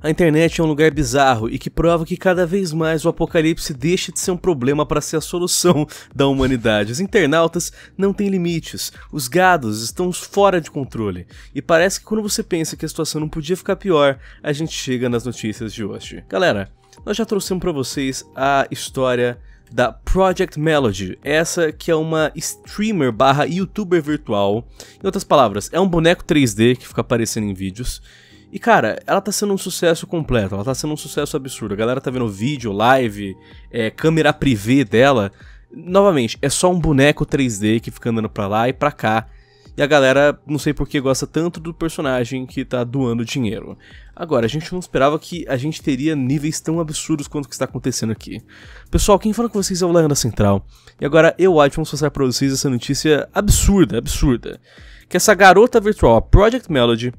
A internet é um lugar bizarro e que prova que cada vez mais o apocalipse deixa de ser um problema para ser a solução da humanidade. Os internautas não têm limites, os gados estão fora de controle. E parece que quando você pensa que a situação não podia ficar pior, a gente chega nas notícias de hoje. Galera, nós já trouxemos para vocês a história da Project Melody, essa que é uma streamer barra youtuber virtual. Em outras palavras, é um boneco 3D que fica aparecendo em vídeos. E cara, ela tá sendo um sucesso completo, ela tá sendo um sucesso absurdo. A galera tá vendo vídeo, live, câmera privê dela. Novamente, é só um boneco 3D que fica andando pra lá e pra cá. E a galera, não sei por que, gosta tanto do personagem que tá doando dinheiro. Agora, a gente não esperava que a gente teria níveis tão absurdos quanto o que está acontecendo aqui. Pessoal, quem fala com vocês é o Leandro Central. E agora eu, Ad, vamos passar pra vocês essa notícia absurda, absurda. Que essa garota virtual, a Project Melody,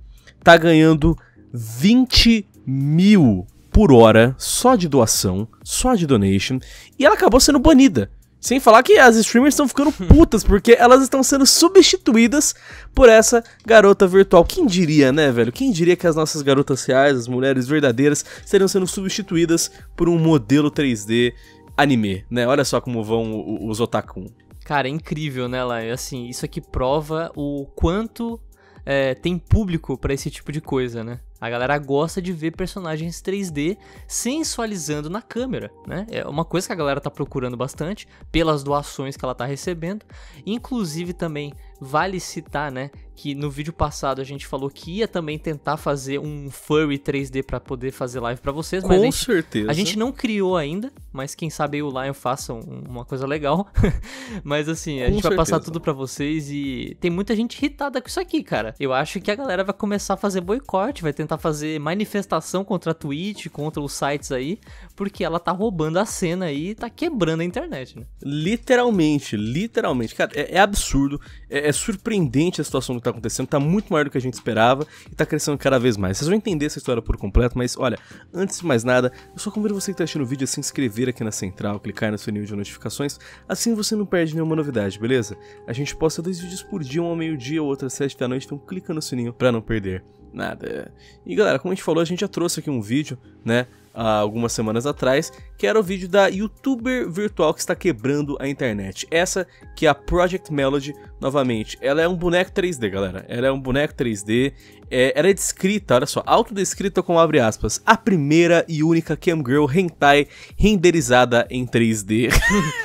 tá ganhando 20 mil por hora só de doação, só de donation. E ela acabou sendo banida. Sem falar que as streamers estão ficando putas, porque elas estão sendo substituídas por essa garota virtual. Quem diria, né, velho? Quem diria que as nossas garotas reais, as mulheres verdadeiras, estariam sendo substituídas por um modelo 3D anime, né? Olha só como vão os otakun. Cara, é incrível, né, Lai? Assim, isso aqui prova o quanto tem público pra esse tipo de coisa, né? A galera gosta de ver personagens 3D sensualizando na câmera, né? É uma coisa que a galera tá procurando bastante pelas doações que ela tá recebendo. Inclusive também vale citar, né, que no vídeo passado a gente falou que ia também tentar fazer um furry 3D pra poder fazer live pra vocês. Mas certeza. A gente não criou ainda, mas quem sabe aí o Lion faça uma coisa legal. Mas assim, a gente vai passar tudo pra vocês e tem muita gente irritada com isso aqui, cara. Eu acho que a galera vai começar a fazer boicote, vai tentar fazer manifestação contra a Twitch, contra os sites aí, porque ela tá roubando a cena aí e tá quebrando a internet, né? Literalmente, literalmente. Cara, é absurdo, é surpreendente a situação que tá acontecendo, tá muito maior do que a gente esperava e tá crescendo cada vez mais. Vocês vão entender essa história por completo, mas olha, antes de mais nada, eu só convido você que tá assistindo o vídeo a se inscrever aqui na central, clicar no sininho de notificações, assim você não perde nenhuma novidade, beleza? A gente posta 2 vídeos por dia, um ao meio-dia, outro às 7 da noite, então clica no sininho pra não perder nada. E galera, como a gente falou, a gente já trouxe aqui um vídeo, né, há algumas semanas atrás, que era o vídeo da youtuber virtual que está quebrando a internet. Essa que é a Project Melody, novamente. Ela é um boneco 3D, galera. Ela é um boneco 3D. Ela é descrita, olha só, autodescrita como, abre aspas, a primeira e única camgirl hentai renderizada em 3D.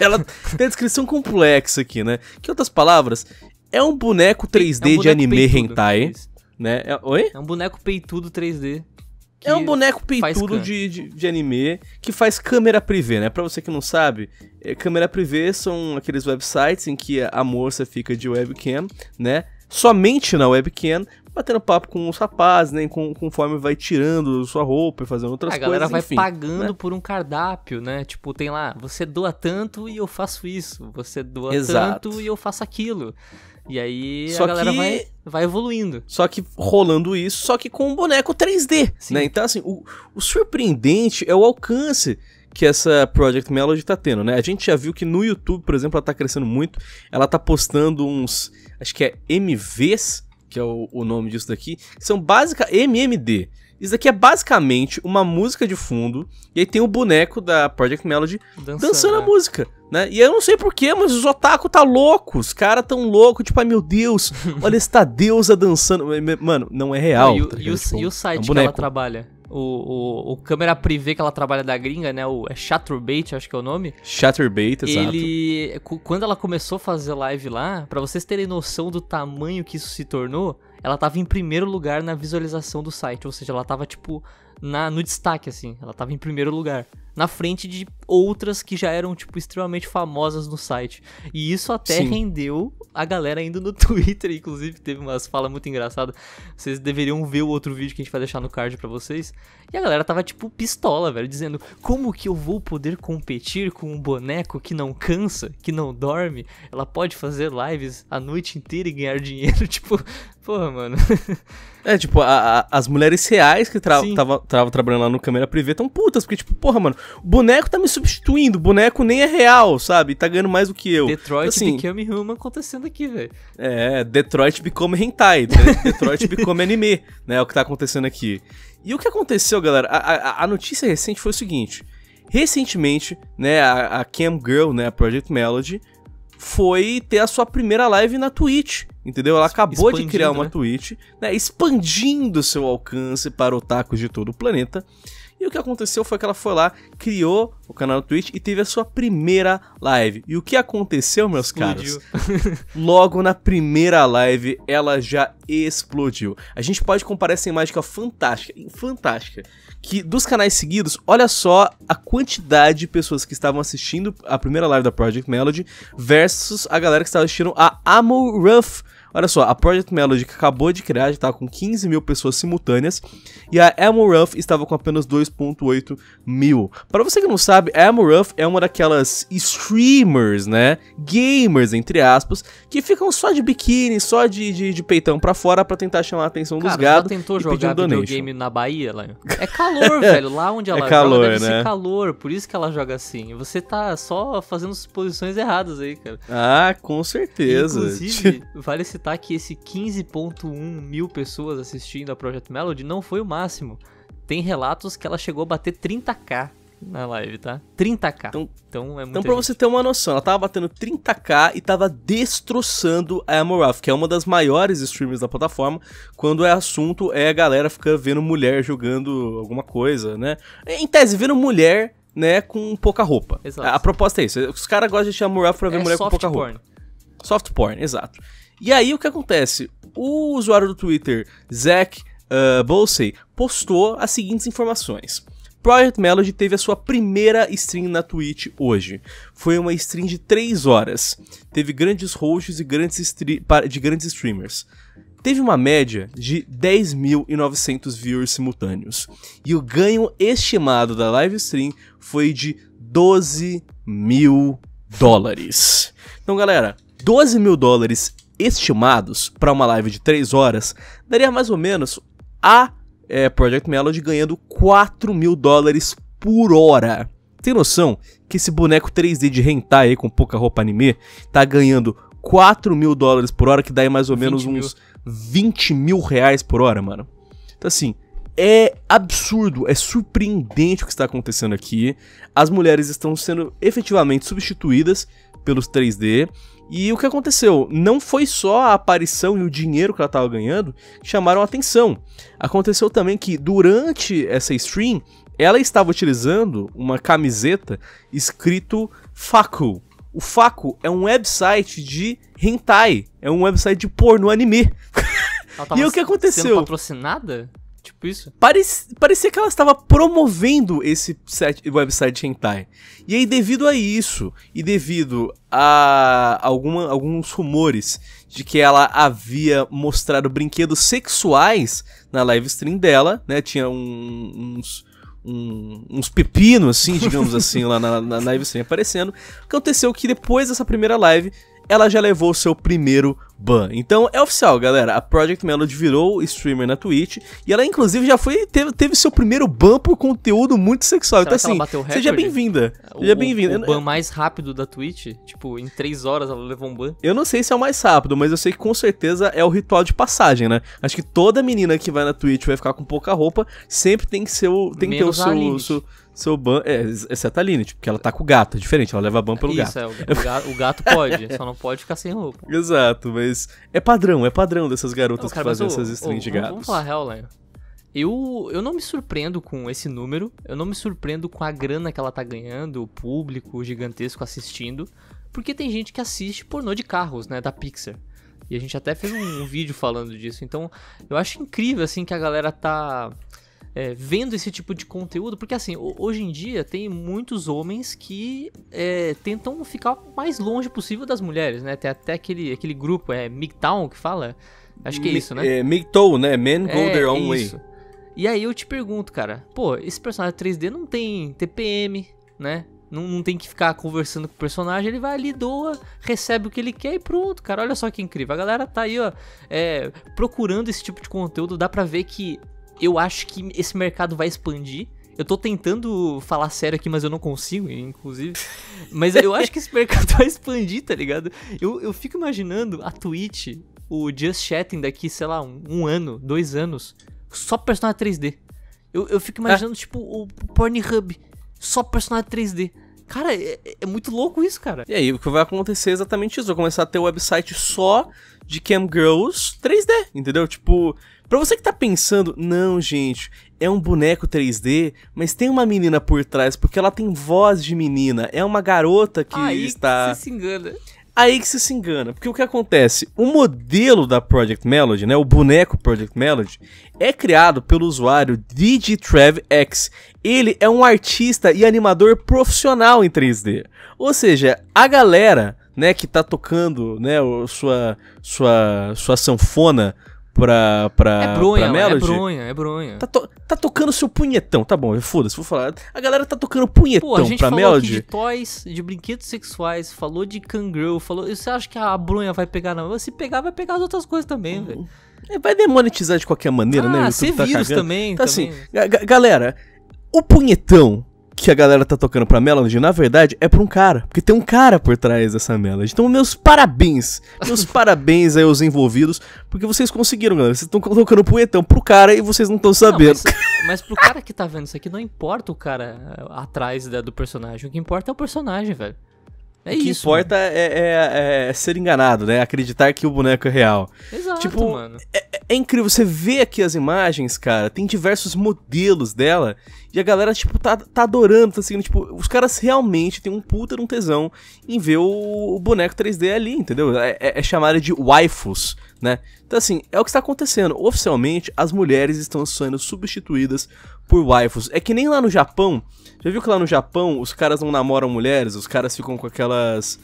Ela tem a descrição complexa aqui, né? Que, em outras palavras, é um boneco 3D de anime hentai. Né? Oi? É um boneco peitudo 3D. É um boneco peitudo de anime que faz câmera privê, né? Pra você que não sabe, câmera privê são aqueles websites em que a moça fica de webcam, né? Somente na webcam, batendo papo com os rapazes, né? Conforme vai tirando sua roupa e fazendo outras coisas. A galera vai pagando, né, por um cardápio, né? Tipo, tem lá, você doa tanto e eu faço isso. Você doa tanto e eu faço aquilo. E aí só a galera que vai evoluindo. Só que rolando isso, só que com um boneco 3D, sim, né? Então assim, o surpreendente é o alcance que essa Project Melody tá tendo, né? A gente já viu que no YouTube, por exemplo, ela tá crescendo muito. Ela tá postando uns, acho que é MVs, que é o nome disso daqui, que são MMD. Isso daqui é basicamente uma música de fundo, e aí tem o boneco da Project Melody dançando a música, né? E eu não sei porquê, mas os otaku tá loucos, os caras tão loucos, tipo, ai meu Deus, olha esta deusa dançando. Mano, não é real. Não, e o site que ela trabalha? O câmera privê que ela trabalha da gringa, né? É Chaturbate, acho que é o nome. Chaturbate, exato. Ele, quando ela começou a fazer live lá, pra vocês terem noção do tamanho que isso se tornou, ela tava em primeiro lugar na visualização do site. Ou seja, ela tava, tipo, no destaque, assim. Ela tava em primeiro lugar, na frente de outras que já eram, tipo, extremamente famosas no site. E isso até rendeu a galera indo no Twitter. Inclusive, teve umas falas muito engraçadas. Vocês deveriam ver o outro vídeo que a gente vai deixar no card pra vocês. E a galera tava, tipo, pistola, velho, dizendo: como que eu vou poder competir com um boneco que não cansa, que não dorme? Ela pode fazer lives a noite inteira e ganhar dinheiro. Tipo, Porra, mano. É, tipo, as mulheres reais que estavam trabalhando lá no câmera privê estão putas, porque, tipo, porra, mano, o boneco tá me substituindo, o boneco nem é real, sabe? Tá ganhando mais do que eu. Detroit assim, Become Human acontecendo aqui, velho. É, Detroit Become Hentai, Detroit Become Anime, né, é o que tá acontecendo aqui. E o que aconteceu, galera, a notícia recente foi o seguinte, recentemente, né, a Cam Girl, né, a Project Melody, foi ter a sua primeira live na Twitch, entendeu? Ela acabou de criar uma Twitch, né, expandindo seu alcance para otakus de todo o planeta. E o que aconteceu foi que ela foi lá, criou o canal da Twitch e teve a sua primeira live. E o que aconteceu, meus caros? Logo na primeira live, ela já explodiu. A gente pode comparar essa imagem que é fantástica, fantástica. Que dos canais seguidos, olha só a quantidade de pessoas que estavam assistindo a primeira live da Project Melody versus a galera que estava assistindo a Amouranth. Olha só, a Project Melody que acabou de criar já estava com 15 mil pessoas simultâneas e a Amouranth estava com apenas 2.8 mil. Para você que não sabe, a Amouranth é uma daquelas streamers, né, gamers, entre aspas, que ficam só de biquíni, só de peitão pra fora pra tentar chamar a atenção dos gados. Ela tentou jogar videogame na Bahia, lá. É calor, velho, lá onde ela joga deve ser calor, por isso que ela joga assim. Você tá só fazendo suposições erradas aí, cara. Ah, com certeza. Inclusive, vale citar que esse 15.1 mil pessoas assistindo a Project Melody não foi o máximo. Tem relatos que ela chegou a bater 30k na live, tá? 30k. Então é muito. Então pra gente, você ter uma noção, ela tava batendo 30k e tava destroçando a Amouranth, que é uma das maiores streamers da plataforma, quando é assunto é a galera ficar vendo mulher jogando alguma coisa, né? Em tese, vendo mulher, né, com pouca roupa. Exato. A proposta é isso. Os caras gostam de chamar Amouranth pra ver mulher com pouca roupa. Soft porn, exato. E aí o que acontece? O usuário do Twitter, Zach Bolsey, postou as seguintes informações. Project Melody teve a sua primeira stream na Twitch hoje. Foi uma stream de 3 horas. Teve grandes hosts e grandes streamers. Teve uma média de 10.900 viewers simultâneos. E o ganho estimado da live stream foi de $12.000. Então, galera, $12.000 estimados para uma live de 3 horas, daria mais ou menos a Project Melody ganhando $4.000 por hora. Tem noção que esse boneco 3D de hentai aí com pouca roupa anime tá ganhando $4.000 por hora, que dá aí mais ou menos uns R$20 mil por hora, mano. Então assim, é absurdo, é surpreendente o que está acontecendo aqui. As mulheres estão sendo efetivamente substituídas pelos 3D. E o que aconteceu? Não foi só a aparição e o dinheiro que ela estava ganhando que chamaram a atenção. Aconteceu também que durante essa stream, ela estava utilizando uma camiseta escrito Faku. O Faku é um website de hentai, é um website de porno anime. Ela tava e o que aconteceu? Sendo patrocinada? Tipo isso? Parecia que ela estava promovendo esse website hentai. E aí, devido a isso, e devido a alguns rumores de que ela havia mostrado brinquedos sexuais na live stream dela, né? Tinha uns pepinos, assim, digamos assim, lá na live stream aparecendo. Aconteceu que depois dessa primeira live, ela já levou o seu primeiro ban. Então é oficial, galera, a Project Melody virou streamer na Twitch e ela inclusive já teve seu primeiro ban por conteúdo muito sexual. Será então assim, seja bem-vinda. Seja bem-vinda. O ban mais rápido da Twitch, tipo, em 3 horas ela levou um ban. Eu não sei se é o mais rápido, mas eu sei que com certeza é o ritual de passagem, né? Acho que toda menina que vai na Twitch vai ficar com pouca roupa, sempre tem que ser ter o seu ban, exceto a Linity, porque ela tá com o gato, é diferente, ela leva ban pelo gato. Isso, o gato pode, só não pode ficar sem roupa. Exato, mas é padrão dessas garotas que fazem essas streams de gatos. Vamos falar real, Léo. Eu não me surpreendo com esse número, eu não me surpreendo com a grana que ela tá ganhando, o público gigantesco assistindo, porque tem gente que assiste pornô de carros, né, da Pixar. E a gente até fez um vídeo falando disso, então eu acho incrível, assim, que a galera tá... vendo esse tipo de conteúdo, porque assim, hoje em dia tem muitos homens que tentam ficar o mais longe possível das mulheres, né? Tem até aquele grupo, MGTOW que fala? Acho que é isso, né? MGTOW, né? Men go their own way. Isso. E aí eu te pergunto, cara, pô, esse personagem 3D não tem TPM, né? Não tem que ficar conversando com o personagem, ele vai ali, doa, recebe o que ele quer e pronto, cara. Olha só que incrível, a galera tá aí, ó, procurando esse tipo de conteúdo. Dá pra ver que eu acho que esse mercado vai expandir. Eu tô tentando falar sério aqui, mas eu não consigo, inclusive. Mas eu acho que esse mercado vai expandir, tá ligado? Eu fico imaginando a Twitch, o Just Chatting daqui, sei lá, um ano, 2 anos, só personagem 3D. Eu fico imaginando, tipo, o Pornhub, só personagem 3D. Cara, é muito louco isso, cara. E aí, o que vai acontecer é exatamente isso. Vai começar a ter um website só de camgirls 3D, entendeu? Tipo, pra você que tá pensando, não, gente, é um boneco 3D, mas tem uma menina por trás, porque ela tem voz de menina. É uma garota que aí está... Aí que você se engana. Aí que você se engana. Porque o que acontece? O modelo da Project Melody, né? O boneco Project Melody é criado pelo usuário DigitrevX. Ele é um artista e animador profissional em 3D. Ou seja, a galera, né, que tá tocando, né, sua sanfona pra Melody. É bronha. Tá tocando seu punhetão, tá bom, foda-se, vou falar. A galera tá tocando punhetão pra Melody. Pô, a gente falou aqui de toys, de brinquedos sexuais, falou de cangirl, falou... Você acha que a bronha vai pegar? Não, se pegar, vai pegar as outras coisas também, velho. Vai demonetizar de qualquer maneira, né? Ser vírus também. Tá assim, galera, o punhetão que a galera tá tocando pra Melody, na verdade, é pra um cara. Porque tem um cara por trás dessa Melody. Então, meus parabéns. Meus parabéns aí aos envolvidos. Porque vocês conseguiram, galera. Vocês estão colocando o punhetão pro cara e vocês não estão sabendo. Mas pro cara que tá vendo isso aqui, não importa o cara atrás do personagem. O que importa é o personagem, velho. É isso. O que importa é ser enganado, né? Acreditar que o boneco é real. Exato, tipo, mano. É incrível. Você vê aqui as imagens, cara. Tem diversos modelos dela. E a galera, tipo, tá adorando. Tá seguindo, tipo, os caras realmente têm um puta de um tesão em ver o boneco 3D ali, entendeu? É chamada de waifus, né? Então, assim, é o que está acontecendo. Oficialmente, as mulheres estão sendo substituídas por waifus. É que nem lá no Japão... Já viu que lá no Japão os caras não namoram mulheres, os caras ficam com aquelas...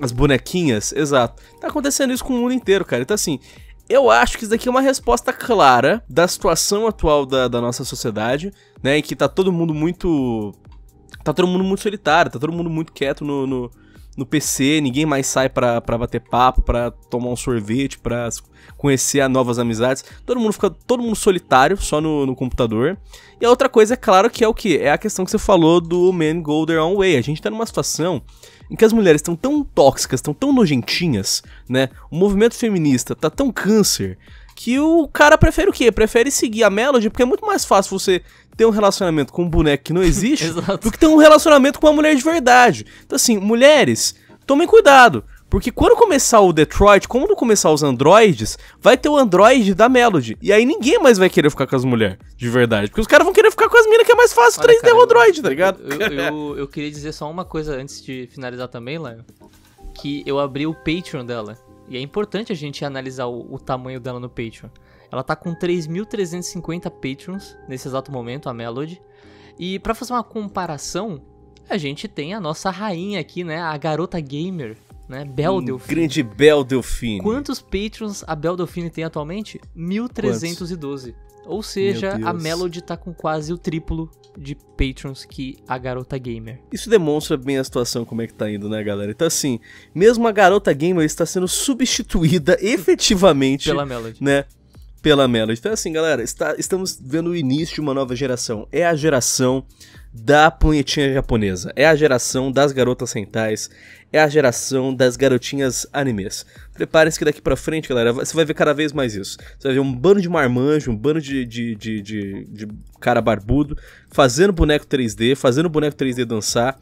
As bonequinhas, exato. Tá acontecendo isso com o mundo inteiro, cara. Então, assim, eu acho que isso daqui é uma resposta clara da situação atual da nossa sociedade, né? Em que tá todo mundo muito... Tá todo mundo muito solitário, tá todo mundo muito quieto no PC, ninguém mais sai pra bater papo, pra tomar um sorvete, pra conhecer novas amizades. Todo mundo solitário, só no computador. E a outra coisa, é claro, que é o quê? É a questão que você falou do men go their own way. A gente tá numa situação em que as mulheres estão tão tóxicas, estão tão nojentinhas, né? O movimento feminista tá tão câncer, que o cara prefere o quê? Prefere seguir a Melody, porque é muito mais fácil você ter um relacionamento com um boneco que não existe do que ter um relacionamento com uma mulher de verdade. Então, assim, mulheres, tomem cuidado, porque quando começar o Detroit, quando começar os androides, vai ter o android da Melody, e aí ninguém mais vai querer ficar com as mulheres de verdade, porque os caras vão querer ficar com as minas, que é mais fácil. Olha, 3D, cara, o android, tá ligado? Eu queria dizer só uma coisa antes de finalizar também, Léo, que eu abri o Patreon dela. E é importante a gente analisar o tamanho dela no Patreon. Ela tá com 3.350 Patreons nesse exato momento, a Melody. E pra fazer uma comparação, a gente tem a nossa rainha aqui, né? A garota gamer, né? Belle Delphine. Grande Belle Delphine. Quantos Patreons a Belle Delphine tem atualmente? 1.312. Ou seja, a Melody tá com quase o triplo de Patrons que a garota gamer. Isso demonstra bem a situação, como é que tá indo, né, galera? Então, assim, mesmo a garota gamer está sendo substituída efetivamente pela Melody, né? Pela Melody. Então, assim, galera, estamos vendo o início de uma nova geração. É a geração da punhetinha japonesa. É a geração das garotas hentais. É a geração das garotinhas animes. Prepare-se que daqui pra frente, galera, você vai ver cada vez mais isso. Você vai ver um bando de marmanjo, um bando de cara barbudo fazendo boneco 3D, dançar.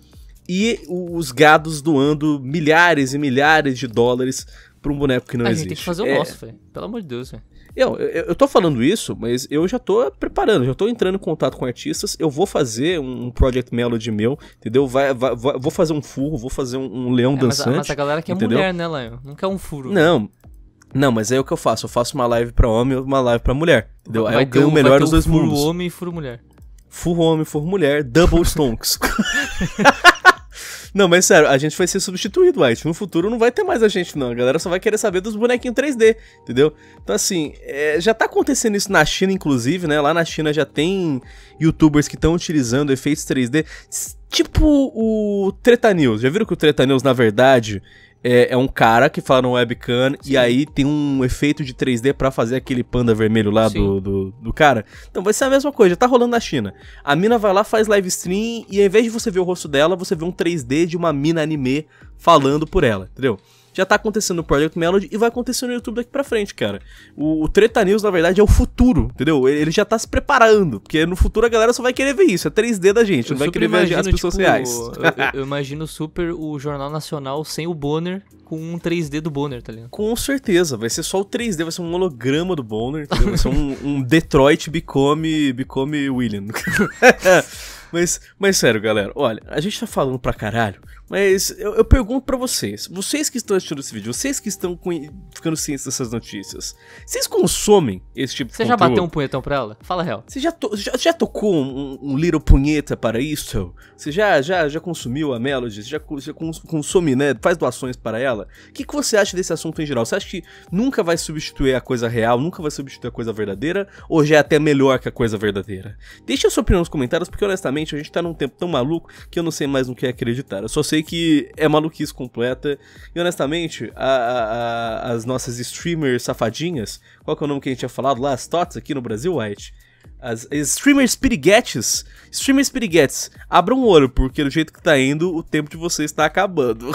E os gados doando milhares e milhares de dólares pra um boneco que não existe. A gente tem que fazer o nosso, velho. Pelo amor de Deus, velho. Eu tô falando isso, mas eu já tô preparando, já tô entrando em contato com artistas. Eu vou fazer um Project Melody meu, entendeu? Vou fazer um furro, vou fazer um leão dançante. Mas a galera quer mulher, né, Leon? Não quer um furo. Não, mas é o que eu faço. Eu faço uma live pra homem e uma live pra mulher, entendeu? Aí eu ganho o melhor dos dois mundos. Furo homem e furo mulher. Furro homem, furro mulher, double stonks. Não, mas sério, a gente vai ser substituído, White. No futuro não vai ter mais a gente, não. A galera só vai querer saber dos bonequinhos 3D, entendeu? Então, assim, já tá acontecendo isso na China, inclusive, né? Lá na China já tem youtubers que estão utilizando efeitos 3D, tipo o Treta News. Já viram que o Treta News, na verdade, é um cara que fala no webcam. Sim. E aí tem um efeito de 3D pra fazer aquele panda vermelho lá do cara. Então vai ser a mesma coisa, já tá rolando na China. A mina vai lá, faz live stream e ao invés de você ver o rosto dela, você vê um 3D de uma mina anime falando por ela, entendeu? Já tá acontecendo no Project Melody e vai acontecer no YouTube daqui pra frente, cara. O Treta News, na verdade, é o futuro, entendeu? Ele já tá se preparando, porque no futuro a galera só vai querer ver isso, é 3D da gente, não vai querer ver as pessoas reais. Eu imagino super o Jornal Nacional sem o Bonner, com um 3D do Bonner, tá ligado? Com certeza, vai ser só o 3D, vai ser um holograma do Bonner, entendeu? Vai ser um Detroit Become William. Mas sério, galera, olha, a gente tá falando pra caralho, mas eu pergunto pra vocês que estão assistindo esse vídeo, vocês que estão ficando cientes dessas notícias, vocês consomem esse tipo de conteúdo? Você já bateu um punhetão pra ela? Fala a real. Você já tocou um little punheta para isso? Você já consumiu a Melody? Você já consome, né? Faz doações para ela? O que você acha desse assunto em geral? Você acha que nunca vai substituir a coisa real, nunca vai substituir a coisa verdadeira? Ou já é até melhor que a coisa verdadeira? Deixa a sua opinião nos comentários, porque honestamente a gente tá num tempo tão maluco que eu não sei mais no que acreditar. Eu só sei que é maluquice completa. E honestamente, as nossas streamers safadinhas, qual que é o nome que a gente tinha falado lá? As tots aqui no Brasil, White? As streamers piriguetes. Streamers piriguetes, abram o olho, porque do jeito que tá indo, o tempo de vocês tá acabando.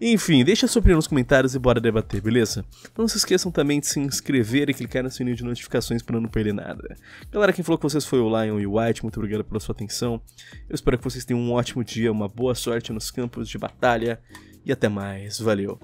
Enfim, deixa a sua opinião nos comentários e bora debater, beleza? Não se esqueçam também de se inscrever e clicar no sininho de notificações pra não perder nada. Galera, quem falou com vocês foi o Lion e o White, muito obrigado pela sua atenção. Eu espero que vocês tenham um ótimo dia, uma boa sorte nos campos de batalha e até mais, valeu!